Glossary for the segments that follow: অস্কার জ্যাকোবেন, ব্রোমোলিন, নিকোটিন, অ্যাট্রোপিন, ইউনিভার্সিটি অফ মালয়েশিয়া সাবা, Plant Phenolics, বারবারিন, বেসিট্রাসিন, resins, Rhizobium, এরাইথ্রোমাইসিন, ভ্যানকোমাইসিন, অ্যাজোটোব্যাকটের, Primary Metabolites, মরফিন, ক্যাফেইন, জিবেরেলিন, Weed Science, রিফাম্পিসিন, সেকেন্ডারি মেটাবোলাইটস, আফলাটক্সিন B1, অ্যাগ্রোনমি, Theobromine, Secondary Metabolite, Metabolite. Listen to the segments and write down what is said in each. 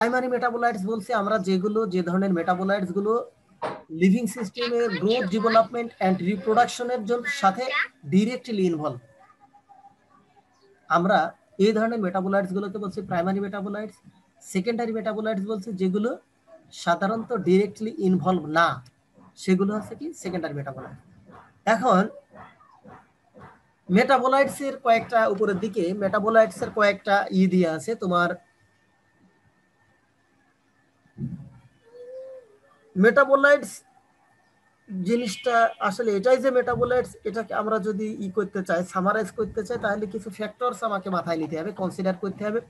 Primary metabolites বলতে আমরা যেগুলো যে ধরনের মেটাবোলাইটস গুলো লিভিং সিস্টেমে গ্রোথ ডেভেলপমেন্ট এন্ড রিপ্রোডাকশনের সাথে डायरेक्टली ইনভলভ আমরা এই ধরনের মেটাবোলাইটস গুলোকে বলছি প্রাইমারি মেটাবোলাইটস। সেকেন্ডারি মেটাবোলাইটস বলতে যেগুলো সাধারণত डायरेक्टली ইনভলভ না সেগুলো হচ্ছে কি সেকেন্ডারি মেটাবোলাইট। এখন মেটাবোলাইটস এর কয়েকটা উপরের দিকে মেটাবোলাইটস এর কয়েকটা ই দিয়ে আছে তোমার মেটাবোলাইটস জিনিসটা আসলে এটাই যে মেটাবোলাইটস এটাকে আমরা যদি ই করতে চাই সামারাইজ করতে চাই তাহলে কিছু ফ্যাক্টরস আমাকে মাথায় নিতে হবে কনসিডার করতে হবে।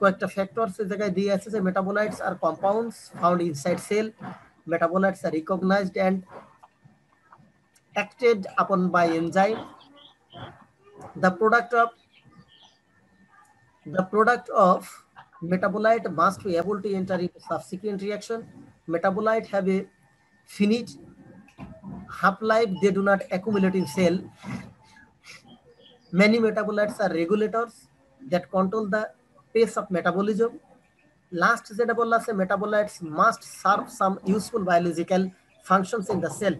কয়েকটা ফ্যাক্টরস এই জায়গায় দিয়ে আছে যে মেটাবোলাইটস আর compounds found inside cell, metabolites R recognized and acted upon by enzyme, the product of metabolite must be able to enter into subsequent reaction, metabolite have a finite half life, they do not accumulate in cell, many metabolites are regulators that control the pace of metabolism, last zeta bolla say metabolites must serve some useful biological functions in the cell।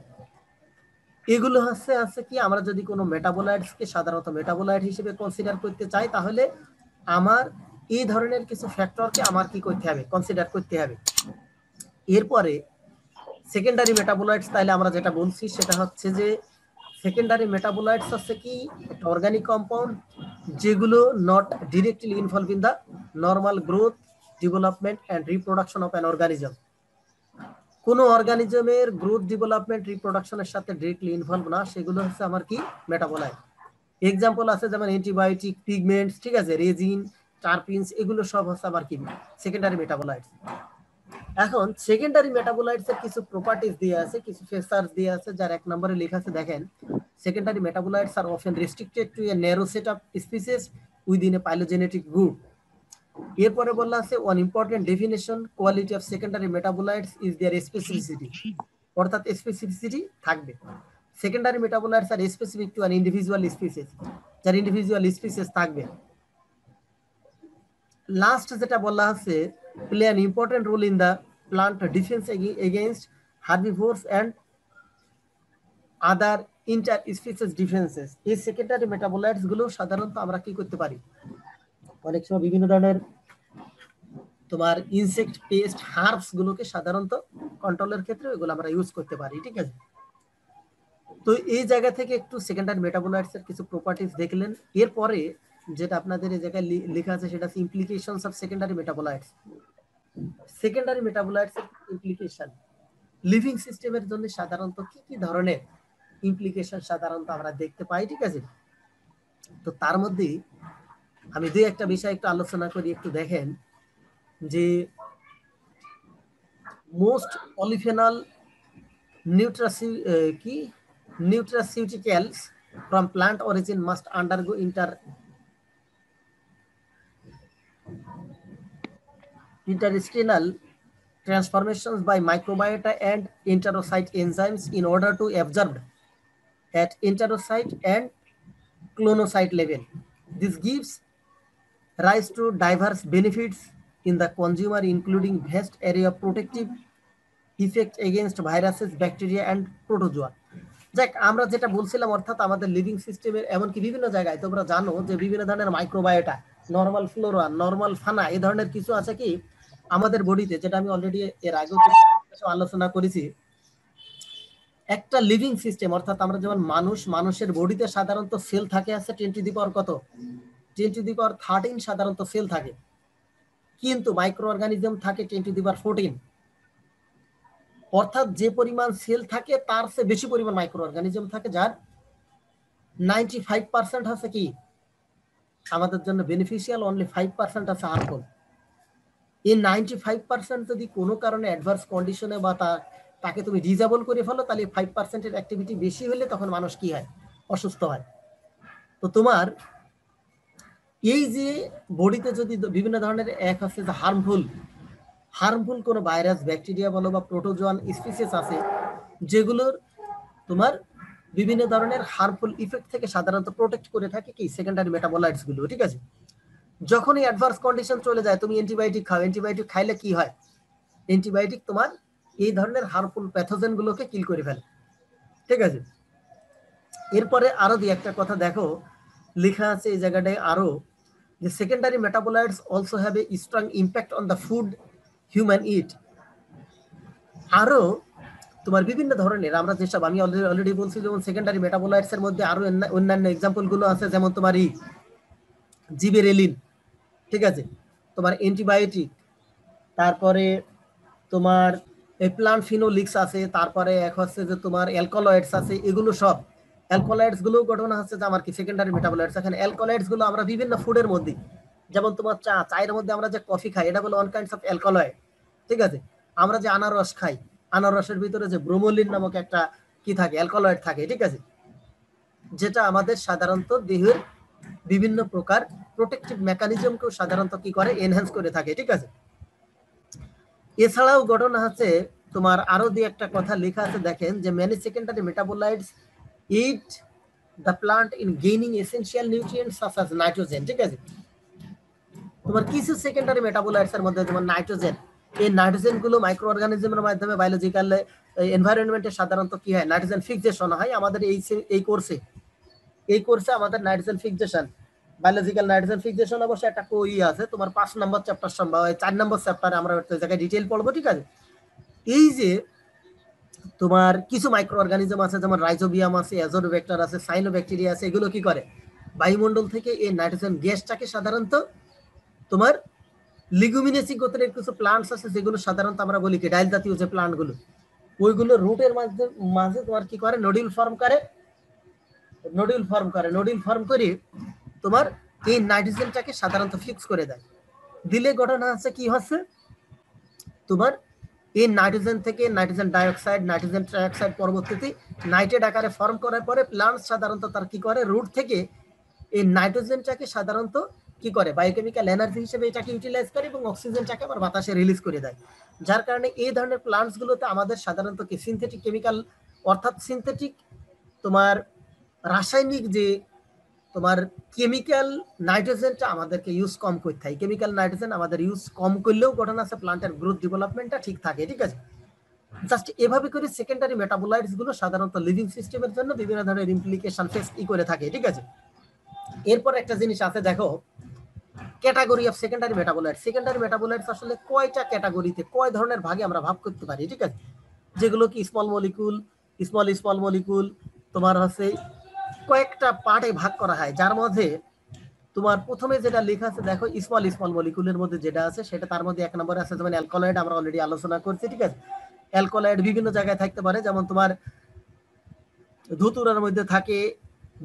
এগুলো হচ্ছে আছে কি আমরা যদি কোনো metabolites কে সাধারণত metabolite হিসেবে consider করতে চাই তাহলে আমার এই ধরনের কিছু ফ্যাক্টরকে আমার কি করতে হবে কনসিডার করতে হবে। এরপরে সেকেন্ডারি মেটাবোলাইটস তাহলে আমরা যেটা বলছি সেটা হচ্ছে যে সেকেন্ডারি মেটাবোলাইটস হচ্ছে কি একটা অর্গানিক কম্পাউন্ড যেগুলো not directly involve in the normal growth development and reproduction of an organism. কোনো অর্গানিজমের গ্রোথ ডেভেলপমেন্ট রিপ্রোডাকশনের সাথে डायरेक्टली ইনভলভ না সেগুলো হচ্ছে আমার কি মেটাবোলাইট। एग्जांपल আছে যেমন অ্যান্টিবায়োটিক পিগমেন্টস ঠিক আছে রেজিন টারপিনস এগুলো সব হচ্ছে আমার কি সেকেন্ডারি মেটাবোলাইটস। এখন সেকেন্ডারি মেটাবোলাইটস এর কিছু প্রপার্টিজ দেয়া আছে কিছু ফিচারস দেয়া আছে যার এক নম্বরে লেখা আছে দেখেন সেকেন্ডারি মেটাবোলাইটস R often restricted to a narrow set of species within a phylogenetic group. এরপরে বলা আছে one important definition quality of সেকেন্ডারি মেটাবোলাইটস is their specificity অর্থাৎ স্পেসিফিসিটি থাকবে সেকেন্ডারি মেটাবোলাইটস R specific to an individual species যার individual species থাকবে। Last যেটা বলা আছে play an important role in the plant defence against herbivores and other inter species defences. এই সেকেন্ডারি মেটাবোলাইটস গুলো সাধারণত আমরা কি করতে পারি অনেক সময় বিভিন্ন ধরনের তোমার ইনসেক্ট পেস্ট হার্বস গুলোকে সাধারণত কন্ট্রোলের ক্ষেত্রে এগুলো আমরা ইউজ করতে পারি ঠিক আছে। তো এই জায়গা থেকে একটু সেকেন্ডারি মেটাবোলাইটস এর কিছু প্রপার্টিজ দেখলেন। এরপরে যেটা আপনাদের এই জায়গায় লেখা আছে সেটা implications of সেকেন্ডারি মেটাবোলাইটস। সেকেন্ডারি মেটাবোলাইটস এর ইমপ্লিকেশন লিভিং সিস্টেমের জন্য সাধারণত কি কি ধরনের ইমপ্লিকেশন সাধারণত আমরা দেখতে পাই ঠিক আছে। তো তার মধ্যে আমি দুই একটা বিষয় একটু আলোচনা করি একটু দেখেন যে most polyphenol nutraceuticals from plant origin must undergo interstellar transformations by microbiota and enterocyte enzymes in order to absorbed at enterocyte and colonocyte level. This gives rise to diverse benefits in the consumer including vast area of protective effect against viruses, bacteria and protozoa। যাক আমরা যেটা বলছিলাম অর্থাৎ আমাদের living সিস্টেমের এমনকি বিভিন্ন জায়গায় তোমরা জানো যে বিভিন্ন ধরনের মাইক্রোবায়োটা নরমাল ফ্লোরা নরমাল ফানা এই ধরনের কিছু আছে কি আমাদের বডিতে যেটা আমি অলরেডি এর আগেও আলোচনা করেছি। একটা লিভিং সিস্টেম অর্থাৎ আমরা যেমন মানুষের বডিতে সাধারণত সেল থাকে আছে 10 to the power 13 সাধারণত সেল থাকে কিন্তু মাইক্রো অর্গানিজম থাকে 10 to the power 14 অর্থাৎ যে পরিমাণ সেল থাকে তার চেয়ে বেশি পরিমাণ মাইক্রো অর্গানিজম থাকে যার 95% আছে কি আমাদের জন্য বেনিফিশিয়াল অনলি 5% আছে হার্মফুল। এই 95% যদি কোনো কারণে অ্যাডভার্স কন্ডিশনে বা তাকে তুমি ডিজেবল করে ফেলো তাহলে 5% এর অ্যাক্টিভিটি বেশি হলে তখন মানুষ কি হয় অসুস্থ হয়। তো তোমার এই যে বডিতে যদি বিভিন্ন ধরনের এক আছে যে হার্মফুল কোনো ভাইরাস ব্যাকটেরিয়া বলো বা প্রোটোজোয়ান স্পিসিস আছে যেগুলোর তোমার বিভিন্ন ধরনের হার্মফুল ইফেক্ট থেকে সাধারণত প্রোটেক্ট করে থাকে কি সেকেন্ডারি মেটাবোলাইটস গুলো ঠিক আছে। যখনই অ্যাডভার্স কন্ডিশন চলে যায় তুমি অ্যান্টিবায়োটিক খাও, অ্যান্টিবায়োটিক খাইলে কি হয়, অ্যান্টিবায়োটিক তোমার এই ধরনের হার্মফুল প্যাথোজেন গুলোকে কিল করে ফেলে, ঠিক আছে। এরপরে আরো দুই একটা কথা দেখো, লেখা আছে এই জায়গাটায় আরো যে সেকেন্ডারি মেটাবোলাইটস also have a strong impact on the food human eat. আরো তোমার বিভিন্ন ধরনের আমরা যেসব আমি অলরেডি বলছি, যেমন সেকেন্ডারি মেটাবোলাইটস এর মধ্যে আরো অন্যান্য এক্সাম্পল গুলো আছে, যেমন তোমার এই জিবেরেলিন, ঠিক আছে, তোমার অ্যান্টিবায়োটিক, তারপরে তোমার প্লান্ট ফিনোলিক্স আছে, তারপরে এক হচ্ছে যে তোমার অ্যালকোলয়েডস আছে, এগুলো সব অ্যালকোলয়েডস গুলো ঘটনা হচ্ছে যে আমার কি সেকেন্ডারি মেটাবোলাইটস। এখন অ্যালকোলয়েডস গুলো আমরা বিভিন্ন ফুডের মধ্যে, যেমন তোমার চা, চায়ের মধ্যে আমরা যে কফি খাই এটা হলো ওয়ান কাইন্ডস অফ অ্যালকোলয়েড, ঠিক আছে। আমরা যে আনারস খাই, আনারসের ভিতরে যে ব্রোমোলিন নামক একটা কি থাকে, অ্যালকোলয়েড থাকে, ঠিক আছে, যেটা আমাদের সাধারণত দেহের বিভিন্ন প্রকার প্রোটেকটিভ মেকানিজমকেও সাধারণত কি করে, এনহ্যান্স করে থাকে, ঠিক আছে। এছাড়াও ঘটনা আছে তোমার আরো দুই একটা কথা লেখা আছে দেখেন যে many secondary metabolites aid the plant in gaining essential nutrients such as nitrogen, ঠিক আছে। তোমার কিছু সেকেন্ডারি মেটাবোলাইটস এর মধ্যে যেমন নাইট্রোজেন, এই নাইট্রোজেন গুলো মাইক্রো অর্গানিজমের মাধ্যমে বায়োলজিক্যাল এনভায়রনমেন্টে সাধারণত কি হয়, নাইট্রোজেন ফিক্সেশন হয়। আমাদের এই কোর্সে আমাদের nitrogen fixation, biological nitrogen fixation অবশ্য একটা কোই আছে তোমার 5 নম্বর চ্যাপ্টার সম্ভব, 4 নম্বর চ্যাপ্টারে আমরা ওই জায়গায় ডিটেইল পড়বো, ঠিক আছে। এই যে তোমার কিছু মাইক্রো অর্গানিজম আছে যেমন রাইজোবিয়াম আছে, অ্যাজোটোব্যাকটের আছে, সায়ানোব্যাকটেরিয়া আছে, এগুলো কি করে বায়ুমণ্ডল থেকে এই নাইট্রোজেন গ্যাসটাকে সাধারণত তোমার লিগুমিনেসি গোত্রের কিছু প্লান্টস আছে যেগুলো সাধারণত আমরা বলি কি ডাইল জাতীয় যে প্লান্টগুলো, ওইগুলো রুটের মাঝে তোমার কি করে নডিউল ফর্ম করে, নডিউল ফর্ম করে তোমার এই নাইট্রোজেনটাকে সাধারণত ফিক্স করে দেয়। দিলে ঘটনা আছে কি হচ্ছে তোমার এই নাইট্রোজেন থেকে নাইট্রোজেন ডাইঅক্সাইড, নাইট্রোজেন ট্রাইঅক্সাইড পরবর্তীতে নাইট্রেট আকারে ফর্ম করার পরে প্লান্টস সাধারণত তার কি করে রুট থেকে এই নাইট্রোজেনটাকে সাধারণত কি করে বায়োকেমিক্যাল এনার্জি হিসেবে এটাকে ইউটিলাইজ করে এবং অক্সিজেনটাকে আবার বাতাসে রিলিজ করে দেয়। যার কারণে এই ধরনের প্লান্টসগুলোতে আমাদের সাধারণত কি সিনথেটিক কেমিক্যাল অর্থাৎ সিনথেটিক তোমার রাসায়নিক যে তোমার কেমিক্যাল নাইট্রোজেনটা আমাদেরকে ইউজ কম করতে হয়। কেমিক্যাল নাইট্রোজেন আমাদের ইউজ কম করলেও ঘটনা আছে প্লান্টের গ্রোথ ডেভেলপমেন্টটা ঠিক থাকে, ঠিক আছে। জাস্ট এভাবে করে সেকেন্ডারি মেটাবোলাইটস গুলো সাধারণত লিভিং সিস্টেমের জন্য বিভিন্ন ধরনের ইমপ্লিকেশন ফেস করে থাকে, ঠিক আছে। এরপর একটা জিনিস আছে দেখো, category of secondary metabolite. সেকেন্ডারি মেটাবোলাইটস আসলে কয়টা ক্যাটাগরিতে, কয় ধরনের ভাগে আমরা ভাগ করতে পারি, ঠিক আছে, যেগুলো কি স্মল মলিকুল তোমার হচ্ছে কয়েকটা পার্টে ভাগ করা হয়। যার মধ্যে তোমার প্রথমে যেটা লেখা আছে দেখো স্মল মলিকুলের মধ্যে যেটা আছে সেটা, তার মধ্যে 1 নম্বরে আছে যেমন অ্যালকোলয়েড, আমরা অলরেডি আলোচনা করছি, ঠিক আছে। অ্যালকোলয়েড বিভিন্ন জায়গায় থাকতে পারে, যেমন তোমার ধুতুরার মধ্যে থাকে,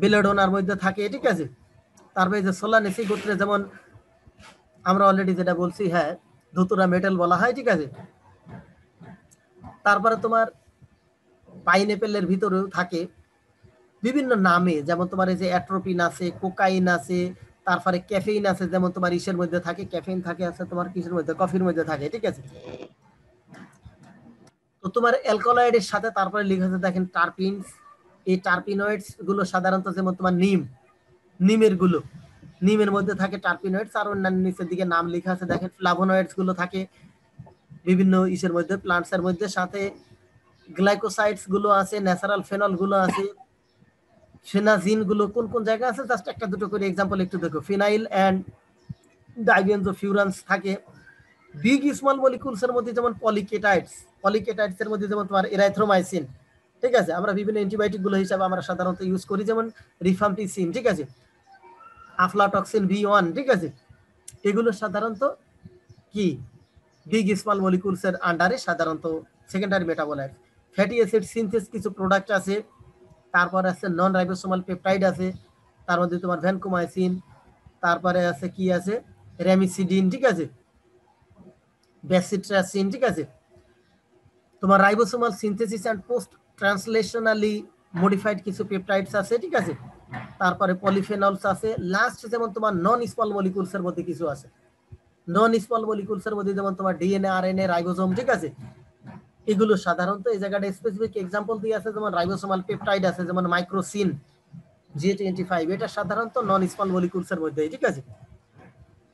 বেলেডোনার মধ্যে থাকে, ঠিক আছে। তারপরে যে সোলানেসি গোত্রে যেমন আমরা অলরেডি যেটা বলছি, হ্যাঁ, ধুতুরা মেটাল বলা হয়, ঠিক আছে। তারপরে তোমার পাইনঅ্যাপেলের ভিতরেও থাকে বিভিন্ন নামে, যেমন তোমার এই যে অ্যাট্রোপিন আছে, কোকাইন আছে, তারপরে ক্যাফেইন আছে, যেমন তোমার ইসের মধ্যে থাকে, ক্যাফেইন থাকে আছে তোমার কিসের মধ্যে, কফির মধ্যে থাকে, ঠিক আছে। তো তোমার অ্যালকোলয়েডের সাথে তারপরে লেখা আছে দেখেন টারপিনস, এই টারপিনয়েডস গুলো সাধারণত যেমন তোমার নিমের মধ্যে থাকে টারপিনয়েডস, আর অন্যান্য নিচের দিকে নাম লেখা আছে দেখেন ফ্লাভোনয়েডস গুলো থাকে বিভিন্ন ইসের মধ্যে, প্লান্টস এর মধ্যে, সাথে গ্লাইকোসাইডস গুলো আছে, ন্যাচারাল ফেনল গুলো আছে, ফেনাজিন গুলো কোন কোন জায়গা আছে জাস্ট একটা দুটো করে এক্সাম্পল একটু দেখো, phenyl and deviance of furans থাকে। বিগ স্মল মলিকুলস এর মধ্যে যেমন পলিকেটাইডস এর মধ্যে যেমন তোমার এরাইথ্রোমাইসিন, ঠিক আছে, আমরা বিভিন্ন অ্যান্টিবায়োটিক গুলো হিসাবে আমরা সাধারণত ইউজ করি, যেমন রিফাম্পিসিন, ঠিক আছে, আফলাটক্সিন B1, ঠিক আছে, এগুলো সাধারণত কি বিগ স্মল মলিকুলস এর আন্ডারে সাধারণত secondary metabolite. Fatty acid synthase কিছু প্রোডাক্ট আছে, তারপরে আছে নন রাইবোসোমাল পেপটাইড আছে, তার মধ্যে তোমার ভ্যানকোমাইসিন, তারপরে আছে কি আছে রেমিসিডিন, ঠিক আছে, বেসিট্রাসিন, ঠিক আছে, তোমার ribosomal synthesis and post translationally modified কিছু পেপটাইডস আছে, ঠিক আছে, তারপরে পলিফেনলস আছে। লাস্ট যেমন তোমার নন স্মল মলিকুলস এর মধ্যে কিছু আছে, নন স্মল মলিকুলস এর মধ্যে যেমন তোমার ডিএনএ, আরএনএ, রাইবোজোম, ঠিক আছে, এগুলো সাধারণত এই জায়গাটা স্পেসিফিক এক্সাম্পল দিয়ে আছে, যেমন রাইবোসোমাল পেপটাইড আছে যেমন মাইক্রোসিন GH25, এটা সাধারণত নন স্মল মলিকুলস এর মধ্যে, ঠিক আছে।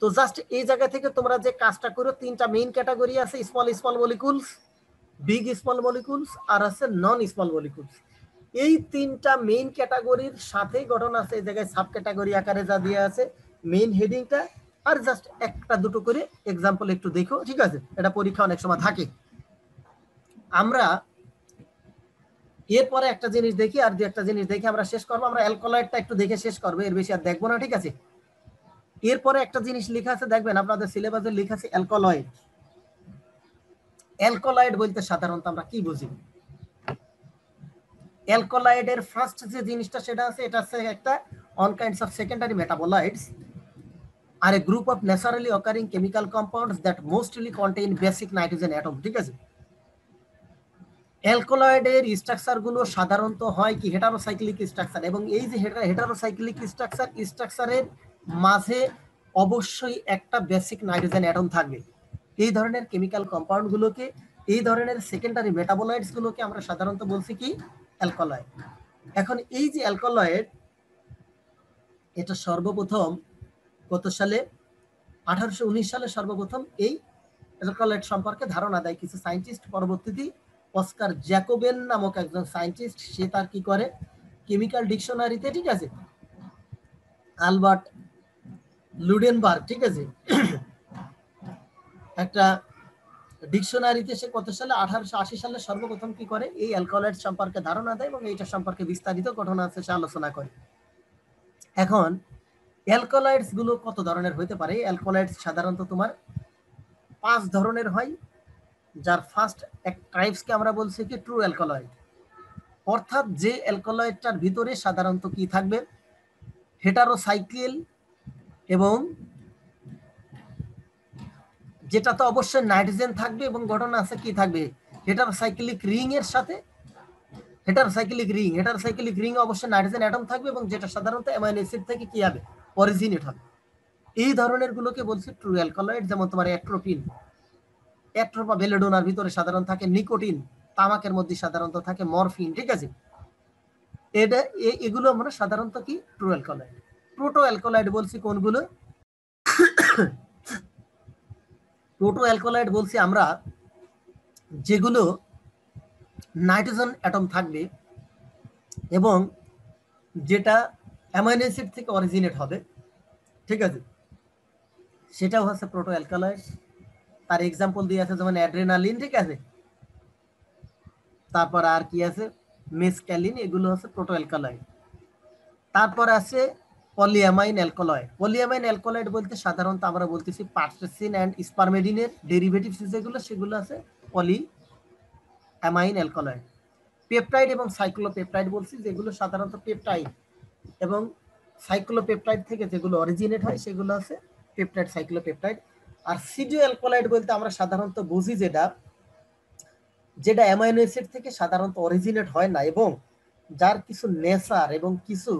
তো জাস্ট এই জায়গা থেকে তোমরা যে কাজটা করো, তিনটা মেইন ক্যাটাগরি আছে, small small molecules, big small molecules আর আছে নন স্মল মলিকিউলস। এই তিনটা মেইন ক্যাটাগরির সাথে গঠন আছে, এই জায়গায় সাব ক্যাটাগরি আকারে যা দিয়ে আছে মেইন হেডিংটা, আর জাস্ট একটা দুটো করে এক্সাম্পল একটু দেখো, ঠিক আছে? এটা পরীক্ষা অনেক সময় থাকে। আমরা এরপরে একটা জিনিস দেখি, আর দুই একটা জিনিস দেখি আমরা শেষ করবো। আমরা অ্যালকোলয়েডটা একটু দেখে শেষ করবো, এর বেশি আর দেখবো না, ঠিক আছে? এরপরে একটা জিনিস লেখা আছে, দেখবেন আপনাদের সিলেবাসে লেখা আছে অ্যালকোলয়েড। অ্যালকোলয়েড বলতে সাধারণত আমরা কি বুঝি? অ্যালকোলয়েডের ফার্স্ট যে জিনিসটা সেটা আছে, এটা হচ্ছে একটা on kinds of সেকেন্ডারি মেটাবোলাইটস are a group of naturally occurring chemical compounds that mostly contain basic nitrogen atom, ঠিক আছে? অ্যালকোলয়েডের স্ট্রাকচারগুলো সাধারণত হয় কি হেটারোসাইক্লিক স্ট্রাকচার, এবং এই যে হেটারোসাইক্লিক স্ট্রাকচারের মাঝে অবশ্যই একটা বেসিক নাইট্রোজেন অ্যাটম থাকবে। এই ধরনের কেমিক্যাল কম্পাউন্ডগুলোকে, এই ধরনের সেকেন্ডারি মেটাবোলাইটসগুলোকে আমরা সাধারণত বলছি কি অ্যালকোলয়েড। এখন এই যে অ্যালকোলয়েড, এটা সর্বপ্রথম কত সালে, 1819 সালে সর্বপ্রথম এই অ্যালকোলয়েড সম্পর্কে ধারণা দেয় কিছু সায়েন্টিস্ট। পরবর্তীতে অস্কার জ্যাকোবেন নামক একজন সায়েন্টিস্ট, সে তার কি করে কেমিক্যাল ডিকশনারিতে, ঠিক আছে, আলবার্ট লুডেনবার্গ, ঠিক আছে, একটা ডিকশনারিতে সে কত সালে 1880 সালে সর্বপ্রথম কি করে এই অ্যালকোলয়েড সম্পর্কে ধারণা দেয়, এবং এইটা সম্পর্কে বিস্তারিত ঘটনা আছে সে আলোচনা করে। এখন অ্যালকোলয়েডস গুলো কত ধরনের হতে পারে? অ্যালকোলয়েডস সাধারণত তোমার 5 ধরনের হয়, যার ফার্স্ট এক টাইপসকে আমরা বলছি কি ট্রু অ্যালকোলয়েড, অর্থাৎ যে অ্যালকোলয়েডটার ভিতরে সাধারণত কি থাকবে, হেটারোসাইক্লিন, এবং যেটা তো অবশ্যই নাইট্রোজেন থাকবে, এবং ঘটনা আছে কি থাকবে হেটারোসাইক্লিক রিং এর সাথে, হেটারোসাইক্লিক রিং অবশ্যই নাইট্রোজেন অ্যাটম থাকবে, এবং যেটা সাধারণত অ্যামাইনো অ্যাসিড থেকে কি হবে অরিজিনেট হবে। এই ধরনের গুলোকে বলছি ট্রু অ্যালকোলয়েড। যেমন তোমার অ্যাট্রোপিন, অ্যাট্রোপা বেলেডোনার ভিতরে সাধারণত থাকে, নিকোটিন তামাকের মধ্যে সাধারণত থাকে, মরফিন, ঠিক আছে, এটা এগুলো আমরা সাধারণত কি ট্রু অ্যালকোলয়েড। প্রোটো অ্যালকোলয়েড বলছি কোনগুলো? প্রোটো অ্যালকোলয়েড বলছি আমরা যেগুলো নাইট্রোজেন অ্যাটম থাকবে এবং যেটা অ্যামাইনো অ্যাসিড থেকে অরিজিনেট হবে, ঠিক আছে, সেটাও হচ্ছে প্রোটো অ্যালকোলয়েড। তার এক্সাম্পল দিয়ে আছে যেমন অ্যাড্রেনালিন, ঠিক আছে, তারপর আর কি আছে মেসক্যালিন, এগুলো হচ্ছে প্রোটো অ্যালকোলয়েড। তারপর আছে পলিঅ্যামাইন অ্যালকোলয়েড। পলিঅ্যামাইন অ্যালকোলয়েড বলতে সাধারণত আমরা বলতেছি পুটরেসিন এন্ড স্পারমিডিনের ডেরিভেটিভস যেগুলো, সেগুলো আছে পলিঅ্যামাইন অ্যালকোলয়েড। পেপটাইড এবং সাইক্লোপেপটাইড বলছি, যেগুলো সাধারণত পেপটাইড এবং সাইক্লোপেপটাইড থেকে যেগুলো অরিজিনেট হয়, সেগুলো আছে পেপটাইড সাইক্লোপেপটাইড। আর সিডিও অ্যালকোলয়েড বলতে আমরা সাধারণত বুঝি যেটা যেটা অ্যামাইনো অ্যাসিড থেকে সাধারণত অরিজিনেট হয় না, এবং যার কিছু নেচার এবং কিছু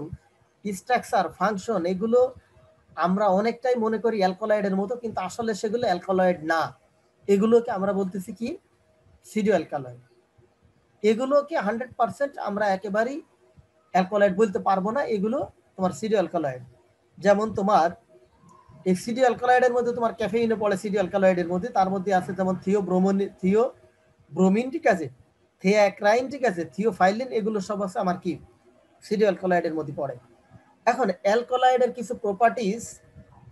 স্ট্রাকচার ফাংশন এগুলো আমরা অনেকটাই মনে করি অ্যালকোলয়েডের মতো, কিন্তু আসলে সেগুলো অ্যালকোলয়েড না, এগুলোকে আমরা বলতেছি কি সিডিও অ্যালকোলয়েড। এগুলোকে 100% আমরা একেবারেই অ্যালকোলয়েড বলতে পারবো না, এগুলো তোমার সিডিও অ্যালকোলয়েড। যেমন তোমার এই সিডিও অ্যালকোলয়েডের মধ্যে তোমার ক্যাফেইনও পড়ে সিডিও অ্যালকোলয়েডের মধ্যে, তার মধ্যে আছে যেমন থিওব্রোমিন, ঠিক আছে, থিওক্রাইন, ঠিক আছে, থিওফাইলিন, এগুলো সব আছে আমার কি সিডিও অ্যালকোলয়েডের মধ্যে পড়ে। এখন অ্যালকোলয়েডের কিছু প্রপার্টিজ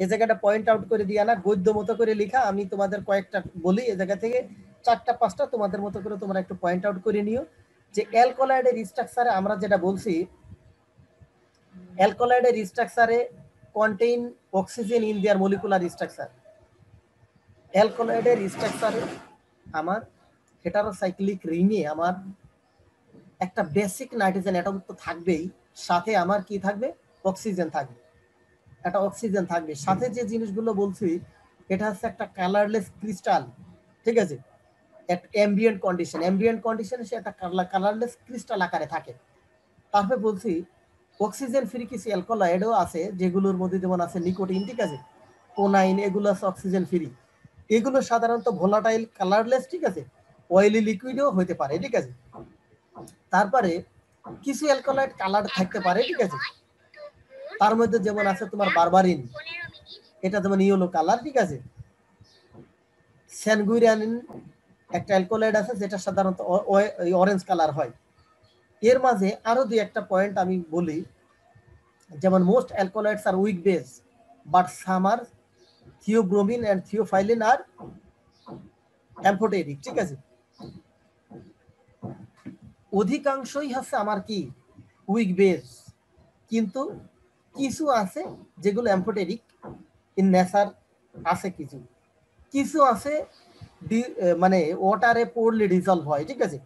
এই জায়গাটা পয়েন্ট আউট করে দিয়ে আনার বৈধ মতো করে লেখা, আমি তোমাদের কয়েকটা বলি, এই জায়গা থেকে 4-5টা তোমাদের মতো করে তোমরা একটু পয়েন্ট আউট করে নিও। যে অ্যালকোলয়েডের স্ট্রাকচারে আমরা যেটা বলছি, অ্যালকোলয়েডের স্ট্রাকচারে contain oxygen in their molecular structure. অ্যালকোলয়েডের স্ট্রাকচারে আমার হেটারোসাইক্লিক রিংয়ে আমার একটা বেসিক নাইট্রোজেন অ্যাটম তো থাকবেই, সাথে আমার কি থাকবে অক্সিজেন থাকবে, একটা অক্সিজেন থাকবে। সাথে যে জিনিসগুলো বলছি এটা হচ্ছে একটা কালারলেস ক্রিস্টাল, ঠিক আছে, অ্যাম্বিয়েন্ট কন্ডিশনে সে একটা কালারলেস ক্রিস্টাল আকারে থাকে। তারপরে বলছি অক্সিজেন ফ্রি কিছু অ্যালকোলয়েডও আছে, যেগুলোর মধ্যে যেমন আছে নিকোটিন, ঠিক আছে, কোনাইন, এগুলো আছে অক্সিজেন ফ্রি, এগুলো সাধারণত ভোলাটাইল কালারলেস, ঠিক আছে, অয়েলি লিকুইডও হতে পারে, ঠিক আছে। তারপরে কিছু অ্যালকোলয়েড কালার থাকতে পারে, ঠিক আছে, তার মধ্যে যেমন আছে তোমার বারবারিন, এটা যেমন ইয়েলো কালার, ঠিক আছে। স্যানগুইনিন একটা অ্যালকোলয়েড আছে যেটা সাধারণত অরেঞ্জ কালার হয়। এর মাঝে আরো দুই একটা পয়েন্ট আমি বলি, যেমন most alkaloids are weak base but some are theobromine and theophylline are amphoteric, ঠিক আছে। অধিকাংশই হচ্ছে আমার কি উইক বেস, কিন্তু কিছু আছে যেগুলো অ্যাম্ফোটেরিক ইন নেচার আছে, কিছু কিছু আছে মানে ওয়াটারে পড়লে ডিজলভ হয়, ঠিক আছে,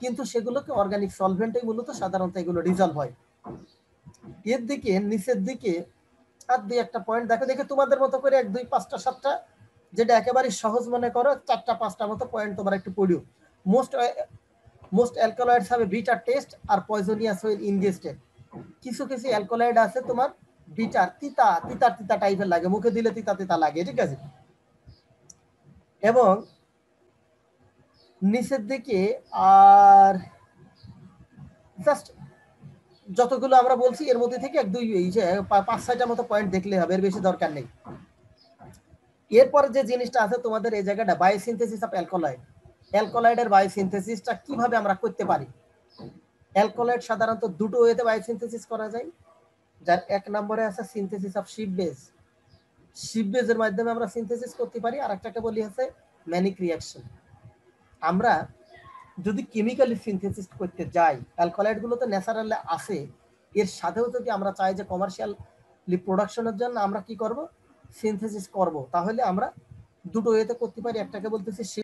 কিন্তু সেগুলোকে অর্গানিক সলভেন্টে মূলত সাধারণত এগুলো ডিজলভ হয়। এর দিকে নিচের দিকে আর দুই একটা পয়েন্ট দেখো, দেখে তোমাদের মতো করে এক দুই পাঁচটা সাতটা, যেটা একেবারে সহজ মনে করো চারটা পাঁচটা মতো পয়েন্ট তোমরা একটু পড়িও। মোস্ট অ্যালকোলয়েডস হবে bitter taste are poisonous well ingested. কিছু কিছু অ্যালকোলয়েড আছে তোমার বিটার, তিতা তিতা তিতা টাইপের লাগে, মুখে দিলে তিতা তিতা লাগে, ঠিক আছে। এবং নিচের দিকে আর জাস্ট যতগুলো আমরা বলছি এর মধ্যে থেকে এক দুই পাঁচ ছয়টার মতো পয়েন্ট দেখলে হবে, এর বেশি দরকার নেই। এরপরে যে জিনিসটা আছে তোমাদের এই জায়গাটা বায়োসিনথেসিস অফ অ্যালকোলয়েড। অ্যালকোলয়েডের বায়োসিনথেসিসটা কিভাবে আমরা করতে পারি? অ্যালকোলয়েড সাধারণত দুটো ওয়েতে বায়োসিনথেসিস করা যায়, যার এক নম্বরে আছে synthesis of Schiff base. Schiff বেসের মাধ্যমে আমরা সিনথেসিস করতে পারি। আর একটাকে বলি আছে ম্যানিক রিয়াকশন। আমরা যদি কেমিক্যালি সিনথেসিস করতে যাই, অ্যালকোলয়েডগুলো তো ন্যাচারালি আসে, এর সাথেও যদি আমরা চাই যে কমার্শিয়ালি প্রোডাকশনের জন্য আমরা কি করব, সিনথেসিস করব, তাহলে আমরা দুটো ওয়েতে করতে পারি। একটাকে বলতেছি